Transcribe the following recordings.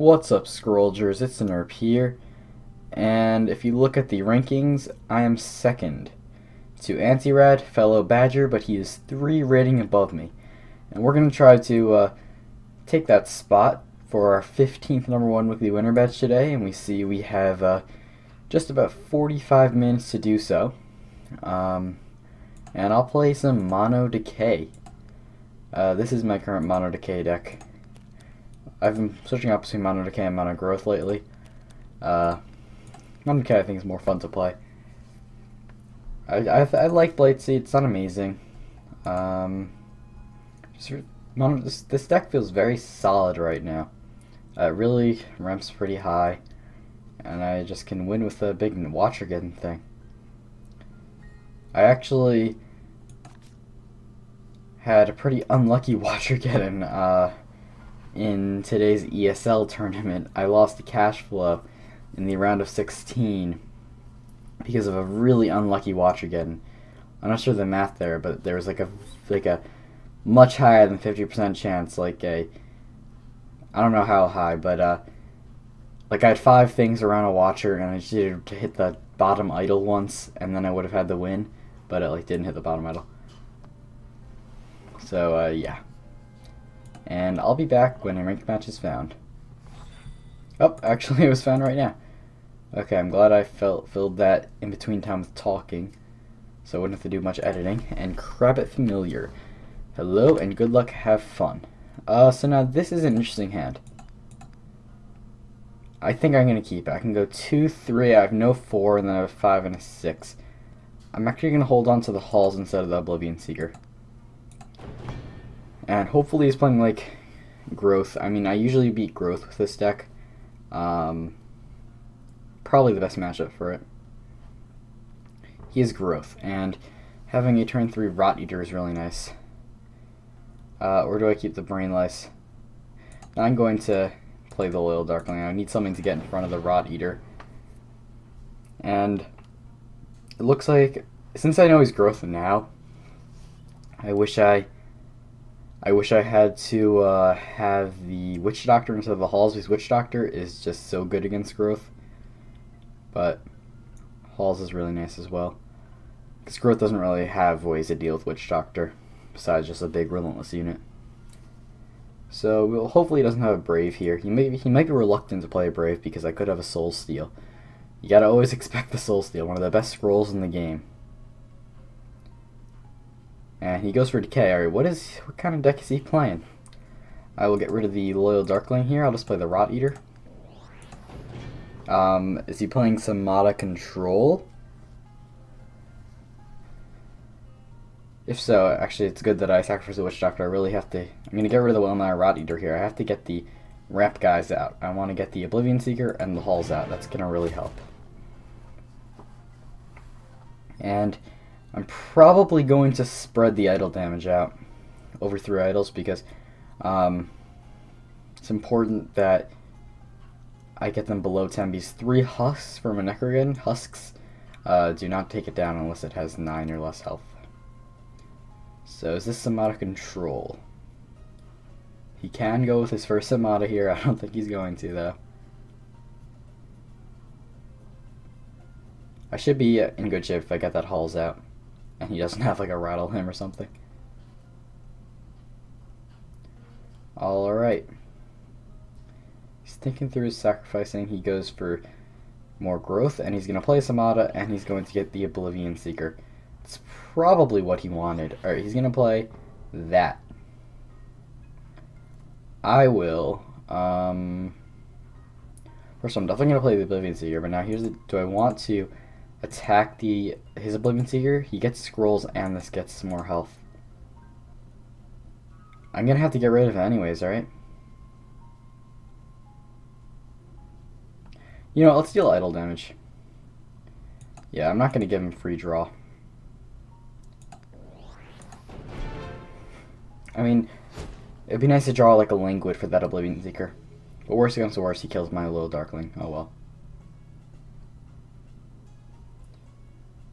What's up, Scrollgers? It's Nrp here, and if you look at the rankings, I am second to Antirad, fellow Badger, but he is 3 rating above me, and we're going to try to take that spot for our 15th number 1 weekly winner badge today, and we see we have just about 45 minutes to do so, and I'll play some Mono Decay. This is my current Mono Decay deck. I've been switching up between Mono Decay and Mono Growth lately. Mono Decay I think is more fun to play. I like Blightseed, it's not amazing. This deck feels very solid right now. It really ramps pretty high, and I just can win with a big Watcher Geddon thing. I actually had a pretty unlucky Watcher Geddon, in today's ESL tournament. I lost the cash flow in the round of 16 because of a really unlucky Watcher Geddon. I'm not sure the math there, but there was like a much higher than 50% chance, I don't know how high, but I had 5 things around a Watcher, and I just needed to hit the bottom idol once, and then I would have had the win, but it didn't hit the bottom idol. So yeah. And I'll be back when a ranked match is found. Oh, actually it was found right now. Okay, I'm glad I filled that in between time with talking, so I wouldn't have to do much editing. And Crabbit Familiar. Hello and good luck, have fun. So now this is an interesting hand. I think I'm going to keep it. I can go 2, 3, I have no 4, and then I have a 5 and a 6. I'm actually going to hold on to the Halls instead of the Oblivion Seeker. And hopefully he's playing Growth. I mean, I usually beat Growth with this deck. Probably the best matchup for it. He is Growth, and having a turn 3 Rot Eater is really nice. Or do I keep the Brain Lice? Now I'm going to play the Loyal Darkling. I need something to get in front of the Rot Eater. And it looks like, since I know he's Growth now, I wish I had to have the Witch Doctor instead of the Halls, because Witch Doctor is just so good against Growth. But Halls is really nice as well, because Growth doesn't really have ways to deal with Witch Doctor, besides just a big relentless unit. So we'll, hopefully he doesn't have a Brave here. He might be reluctant to play a Brave, because I could have a Soul Steal. You gotta always expect the Soul Steal, one of the best scrolls in the game. And he goes for Decay. Alright, what kind of deck is he playing? I will get rid of the Loyal Darkling here. I'll just play the Rot Eater. Is he playing Somata Control? If so, actually it's good that I sacrificed the Witch Doctor. I'm going to get rid of the Wellnigh Rot Eater here. I have to get the Rap guys out. I want to get the Oblivion Seeker and the Halls out. That's going to really help. And I'm probably going to spread the idol damage out over 3 idols, because it's important that I get them below 10. These 3 husks from a Necrogen Husks do not take it down unless it has 9 or less health. So is this Somata Control? He can go with his first Somata here. I don't think he's going to, though. I should be in good shape if I get that Halls out, and he doesn't have a Rattle Him or something. Alright. He's thinking through his sacrificing. He goes for more Growth, and he's going to play Somata, and he's going to get the Oblivion Seeker. It's probably what he wanted. Alright, he's going to play that. I will, first I'm definitely going to play the Oblivion Seeker, but now here's the, do I want to attack his Oblivion Seeker? He gets Scrolls, and this gets some more health. I'm going to have to get rid of it anyways, alright? You know, let's deal idle damage. Yeah, I'm not going to give him free draw. I mean, it'd be nice to draw a Languid for that Oblivion Seeker. But worst comes to worst, he kills my little Darkling. Oh well.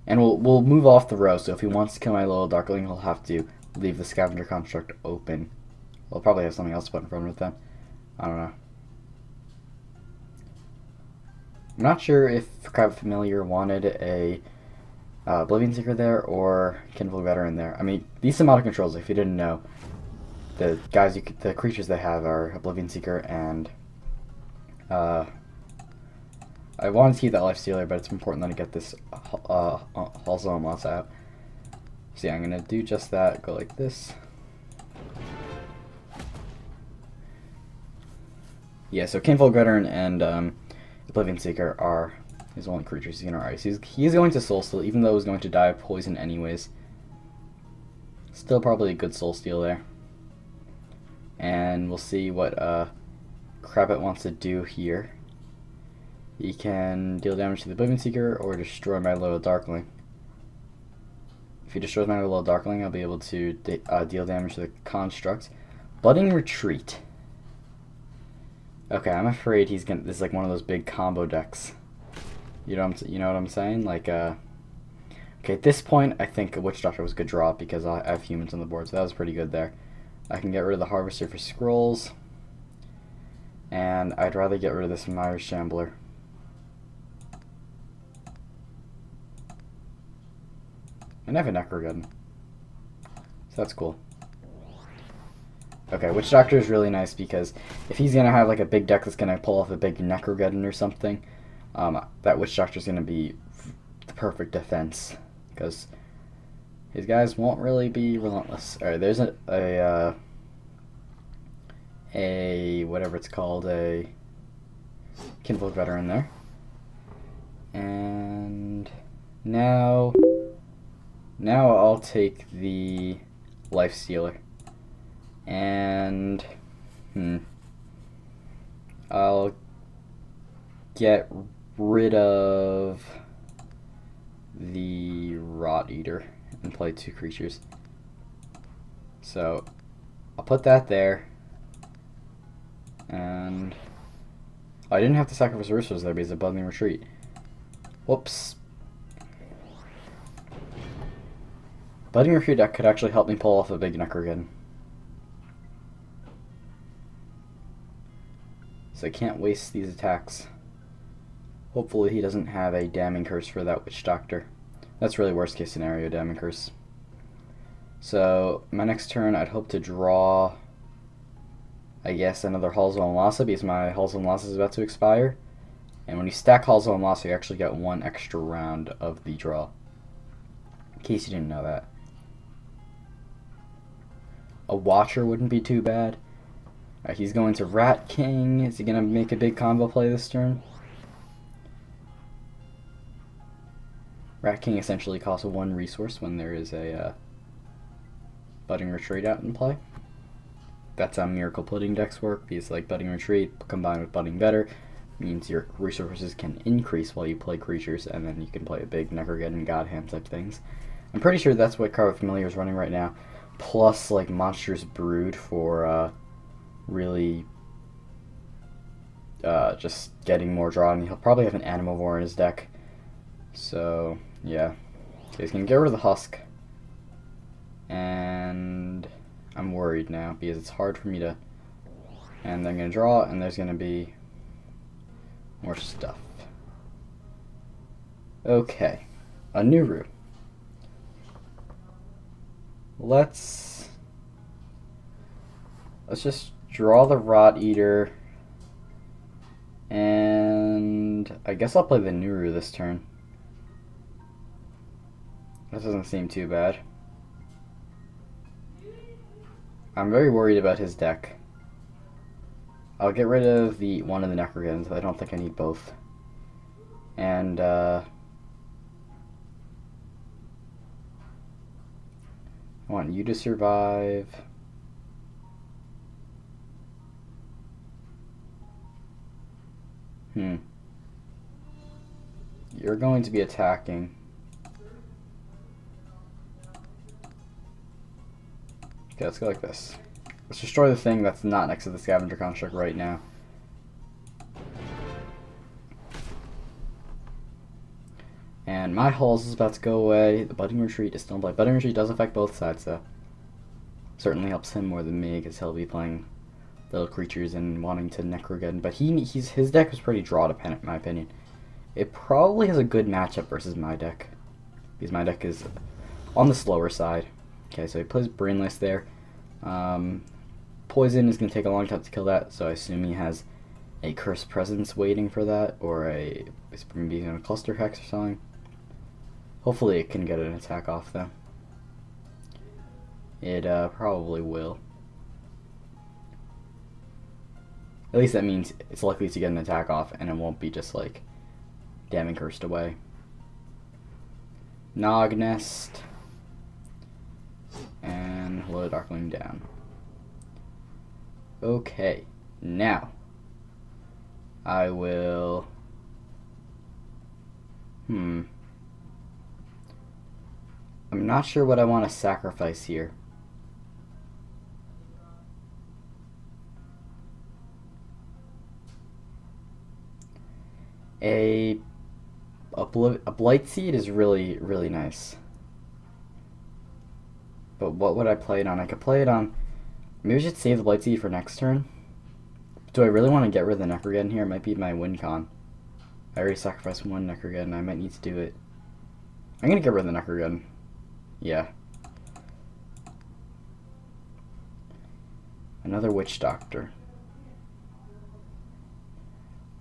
And we'll move off the row, so if he wants to kill my little Darkling, he'll have to leave the Scavenger Construct open. We'll probably have something else to put in front of it then. I don't know. I'm not sure if Crabbit Familiar wanted a Oblivion Seeker there or Kinful Veteran there. I mean, these Somata controls, if you didn't know, the guys, the creatures they have are Oblivion Seeker and I wanted to keep that Life Stealer, but it's important that I get this Halls of Lassa out. So yeah, I'm gonna do just that. Go like this. Yeah, so Kinful Greturn and Oblivion Seeker are his only creatures he's gonna raise. He's going to Soul Steal, even though he's going to die of poison anyways. Still probably a good Soul Steal there. And we'll see what Crabbit wants to do here. He can deal damage to the Oblivion Seeker or destroy my Loyal Darkling. If he destroys my Loyal Darkling, I'll be able to deal damage to the Construct. Budding Retreat. Okay, I'm afraid he's gonna. This is like one of those big combo decks. You know what I'm saying? Like, okay, at this point, I think a Witch Doctor was a good draw because I have humans on the board, so that was pretty good there. I can get rid of the Harvester for Scrolls. And I'd rather get rid of this Myers Shambler. And I have a Necrogun. So that's cool. Okay, Witch Doctor is really nice because if he's going to have like a big deck that's going to pull off a big Necrogeddon or something, that Witch Doctor is going to be the perfect defense because his guys won't really be relentless. Alright, there's a whatever it's called, a Kinful Veteran there. And now I'll take the Life Stealer. And I'll get rid of the Rot Eater and play two creatures. So I'll put that there. And oh, I didn't have to sacrifice resources there because of Budding Retreat. Whoops. Budding Retreat deck could actually help me pull off a big Necrogun. So I can't waste these attacks. Hopefully he doesn't have a Damning Curse for that Witch Doctor. That's really worst case scenario, Damning Curse. So my next turn I'd hope to draw, I guess, another Halls of Lassa because my Halls of Lassa is about to expire. And when you stack Halls of Lassa, you actually get one extra round of the draw. In case you didn't know that. A Watcher wouldn't be too bad. Right, he's going to Rat King. Is he going to make a big combo play this turn? Rat King essentially costs one resource when there is a Budding Retreat out in play. That's how Miracle Pudding decks work, because like Budding Retreat combined with Budding Better means your resources can increase while you play creatures, and then you can play a big Necrogeddon Godhand type things. I'm pretty sure that's what Crabbit Familiar is running right now, plus like Monstrous Brood for really just getting more draw, and he'll probably have an Animivore in his deck. So yeah, so he's going to get rid of the Husk, and I'm worried now because it's hard for me to, and I'm going to draw, and there's going to be more stuff. Okay, a Nuru. Let's just draw the Rot Eater, and I guess I'll play the Nuru this turn. That doesn't seem too bad. I'm very worried about his deck. I'll get rid of the one of the Necroguns. I don't think I need both. And I want you to survive. You're going to be attacking. Okay, let's go like this. Let's destroy the thing that's not next to the Scavenger Construct right now. And my Hulls is about to go away. The Budding Retreat is still in play. Budding Retreat does affect both sides, though. Certainly helps him more than me, because he'll be playing little creatures and wanting to Necrogun. But his deck was pretty draw dependent, in my opinion. It probably has a good matchup versus my deck, because my deck is on the slower side. Okay, so he plays Brain Lice there. Poison is going to take a long time to kill that, so I assume he has a Cursed Presence waiting for that, or a maybe on a Cluster Hex or something. Hopefully it can get an attack off though. It probably will. At least that means it's likely to get an attack off, and it won't be just like damn and cursed away. Nog Nest and Loyal Darkling down. Okay, now I will. I'm not sure what I want to sacrifice here. A Blightseed is really nice. But what would I play it on? I could play it on... Maybe I should save the Blightseed for next turn. Do I really want to get rid of the Necrogeddon here? It might be my win con. I already sacrificed one Necrogeddon. I might need to do it. I'm going to get rid of the Necrogun. Yeah. Another Witch Doctor.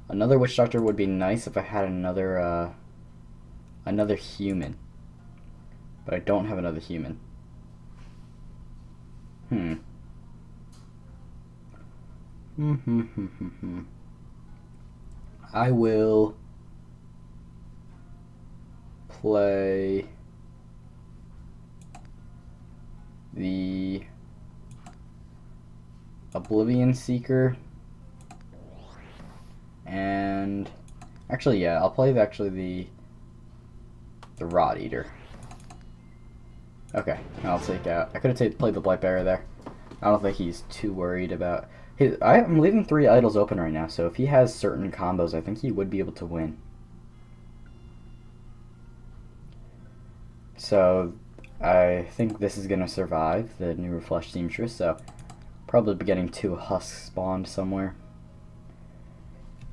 Another Witch Doctor would be nice if I had another, another human. But I don't have another human. I will... play the Oblivion Seeker, and actually, yeah, I'll play the Rot Eater. Okay, I'll take out. I could have played the Blightbearer there. I don't think he's too worried about his. I'm leaving three idols open right now, so if he has certain combos, I think he would be able to win. So I think this is going to survive, the Nuru Flesh Seamstress, so probably be getting two husks spawned somewhere.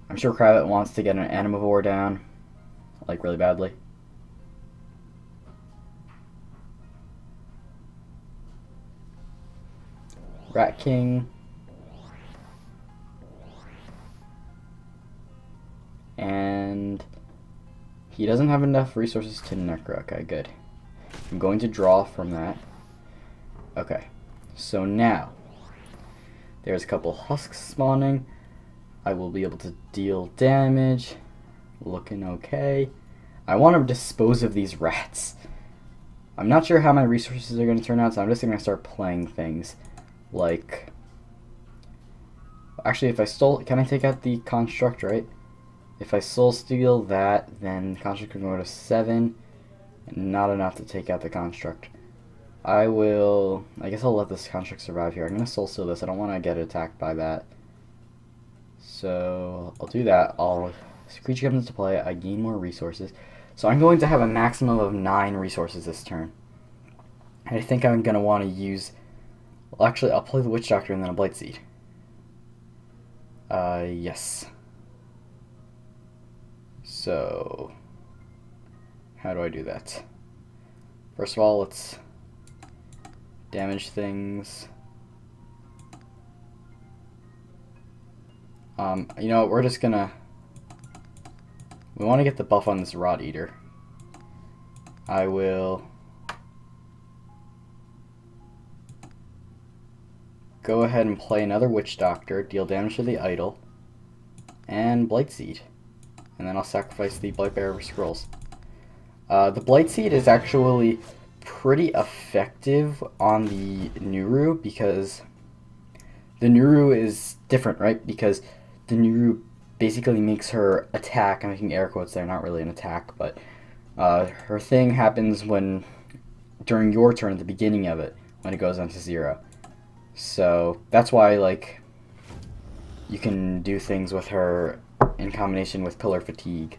I'm sure Crabbit wants to get an Animivore down, like really badly. Rat King. And he doesn't have enough resources to Necro, okay, good. I'm going to draw from that. Okay, so now there's a couple husks spawning. I will be able to deal damage. Looking okay. I want to dispose of these rats. I'm not sure how my resources are going to turn out, so I'm just going to start playing things like... Actually, if I stole... Can I take out the construct, right? If I soul steal that, then the construct can go to 7. Not enough to take out the construct. I will... I guess I'll let this construct survive here. I'm going to soul steal this. I don't want to get attacked by that. So I'll do that. Creature comes into play. I gain more resources. So I'm going to have a maximum of 9 resources this turn. And I think I'm going to want to use... Well, actually, I'll play the Witch Doctor and then a Blightseed. Yes. So... how do I do that? First of all, let's damage things. You know what, we're just gonna... We want to get the buff on this Rot Eater. I will... go ahead and play another Witch Doctor, deal damage to the idol, and Blightseed. And then I'll sacrifice the Blightbearer for Scrolls. The Blightseed is actually pretty effective on the Nuru because the Nuru is different, right? Because the Nuru basically makes her attack. I'm making air quotes there, not really an attack, but her thing happens when during your turn at the beginning of it when it goes on to 0. So that's why like you can do things with her in combination with Pillar Fatigue.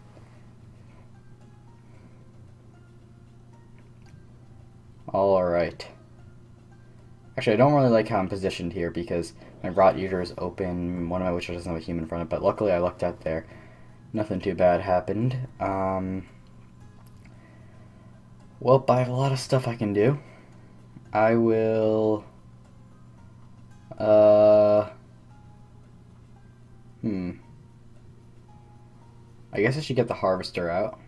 Alright. Actually, I don't really like how I'm positioned here because my Rot Eater is open, one of my Witchers doesn't have a human in front of it, but luckily I lucked out there. nothing too bad happened. Well, I have a lot of stuff I can do. I will... I guess I should get the Harvester out.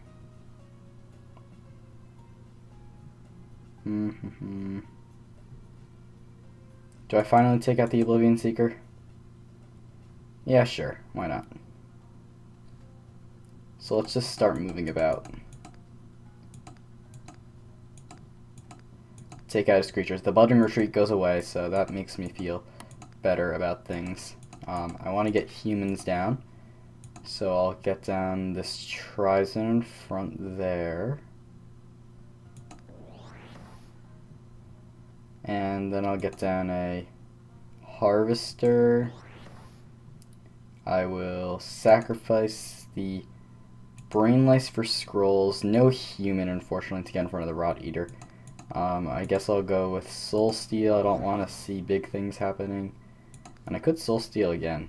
Do I finally take out the Oblivion Seeker? Yeah, sure. Why not? So let's just start moving about. Take out his creatures. The Budding Retreat goes away, so that makes me feel better about things. I want to get humans down, so I'll get down this Tri-Zone front there. And then I'll get down a Harvester. I will sacrifice the Brain Lice for Scrolls. No human, unfortunately, to get in front of the Rot Eater. I guess I'll go with Soul Steal. I don't want to see big things happening. And I could Soul Steal again.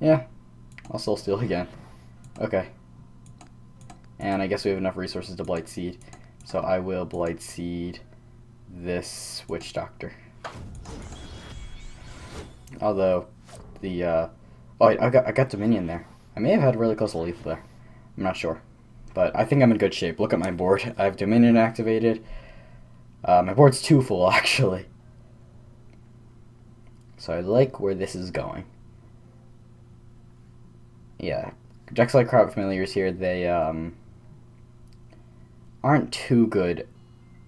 Yeah, I'll Soul Steal again. Okay. And I guess we have enough resources to Blightseed, so I will Blightseed this Witch Doctor. Although, the, oh, I got Dominion there. I may have had really close to lethal there. I'm not sure. But I think I'm in good shape. Look at my board. I have Dominion activated. My board's too full, actually. So I like where this is going. Yeah. Decks like Crabbit Familiars here, they, aren't too good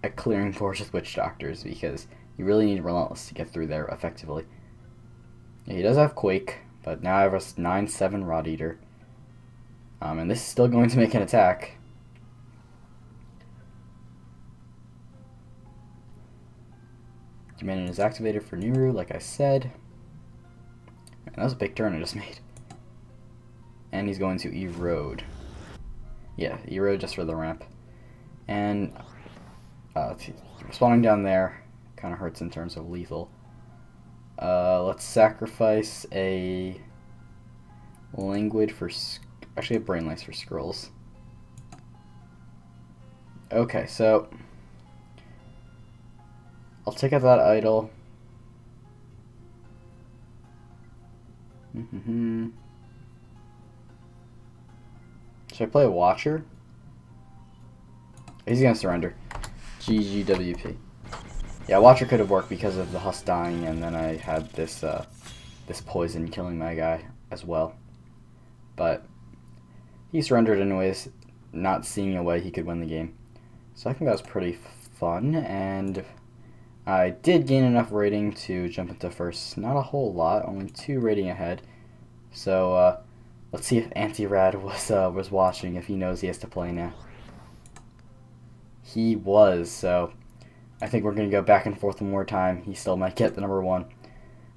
at clearing boards with Witch Doctors, because you really need Relentless to get through there effectively. Yeah, he does have Quake, but now I have a 9/7 Rot Eater, and this is still going to make an attack. Dominion is activated for Nuru, like I said. Man, that was a big turn I just made. And he's going to Erode. Yeah, Erode just for the ramp. And spawning down there kind of hurts in terms of lethal. Let's sacrifice a Languid for... actually, a Brain Lice for Scrolls. Okay, so... I'll take out that idol. Should I play a Watcher? He's gonna surrender. GGWP. Yeah, Watcher could have worked because of the Husk dying, and then I had this this poison killing my guy as well. But he surrendered anyways, not seeing a way he could win the game. So I think that was pretty fun, and I did gain enough rating to jump into first. Not a whole lot, only 2 rating ahead. So let's see if Antirad was watching, if he knows he has to play now. He was, so I think we're going to go back and forth one more time. He still might get the #1.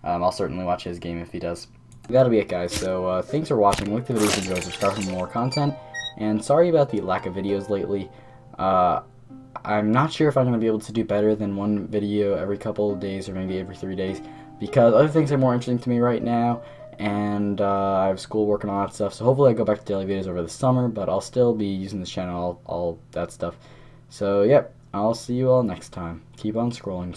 I'll certainly watch his game if he does. That'll be it, guys. So thanks for watching. Like the videos if you guys are starting more content. And sorry about the lack of videos lately. I'm not sure if I'm going to be able to do better than one video every couple of days or maybe every 3 days, because other things are more interesting to me right now. And I have school work and all that stuff, so hopefully I go back to daily videos over the summer, but I'll still be using this channel, all that stuff. So, yep, I'll see you all next time. Keep on scrolling.